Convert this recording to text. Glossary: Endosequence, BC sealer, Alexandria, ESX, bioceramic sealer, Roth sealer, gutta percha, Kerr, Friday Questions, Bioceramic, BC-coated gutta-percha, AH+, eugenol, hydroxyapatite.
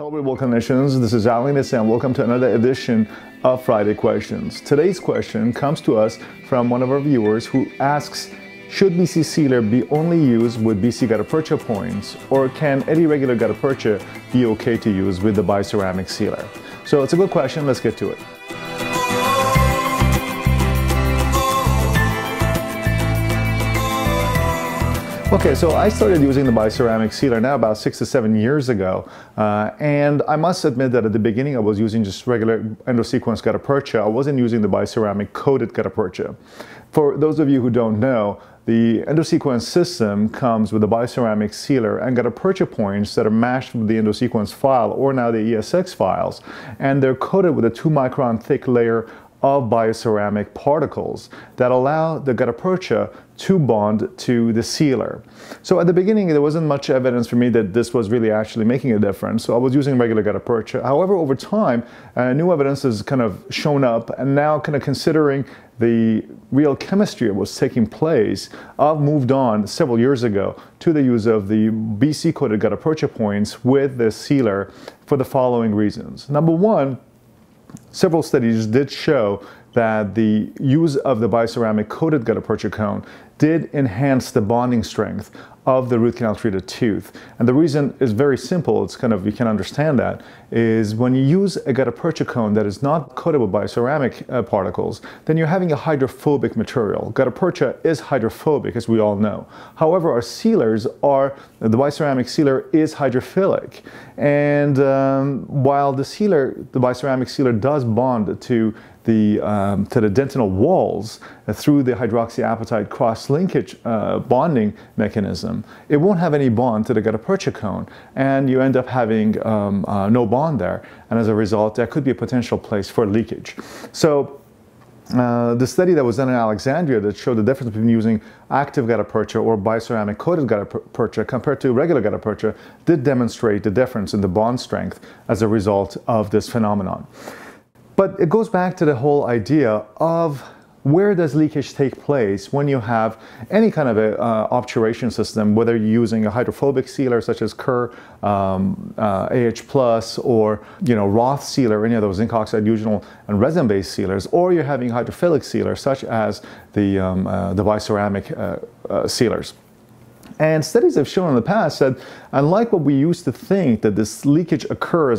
Hello Real Clinicians, this is Alex and welcome to another edition of Friday Questions. Today's question comes to us from one of our viewers who asks, should BC sealer be only used with BC gutta-percha points, or can any regular gutta-percha be okay to use with the bioceramic sealer? So it's a good question, let's get to it. Okay, so I started using the bioceramic sealer now about 6 to 7 years ago, and I must admit that at the beginning I was using just regular Endosequence gutta-percha. I wasn't using the bioceramic coated gutta-percha. For those of you who don't know, the Endosequence system comes with a bioceramic sealer and gutta-percha points that are mashed with the Endosequence file, or now the ESX files, and they're coated with a 2 micron thick layer of bioceramic particles that allow the gutta-percha to bond to the sealer. So at the beginning there wasn't much evidence for me that this was really actually making a difference, so I was using regular gutta-percha. However, over time new evidence has kind of shown up, and now kind of considering the real chemistry that was taking place, I've moved on several years ago to the use of the BC-coated gutta-percha points with the sealer for the following reasons. Number one, several studies did show that the use of the bioceramic coated gutta-percha cone did enhance the bonding strength of the root canal treated tooth. And the reason is very simple, it's kind of, you can understand that, is when you use a gutta-percha cone that is not coated with bioceramic particles, then you're having a hydrophobic material. Gutta-percha is hydrophobic, as we all know. However, our sealers are, the bioceramic sealer is hydrophilic. And while the sealer, the bioceramic sealer does bond to the dentinal walls through the hydroxyapatite cross-linkage bonding mechanism, it won't have any bond to the gutta-percha cone, and you end up having no bond there, and as a result there could be a potential place for leakage. So the study that was done in Alexandria that showed the difference between using active gutta-percha or bioceramic coated gutta-percha compared to regular gutta-percha did demonstrate the difference in the bond strength as a result of this phenomenon. But it goes back to the whole idea of where does leakage take place when you have any kind of a obturation system, whether you're using a hydrophobic sealer such as Kerr, AH+, or Roth sealer, any of those zinc oxide eugenol and resin-based sealers, or you're having hydrophilic sealers such as the bioceramic sealers. And studies have shown in the past that, unlike what we used to think, that this leakage occurs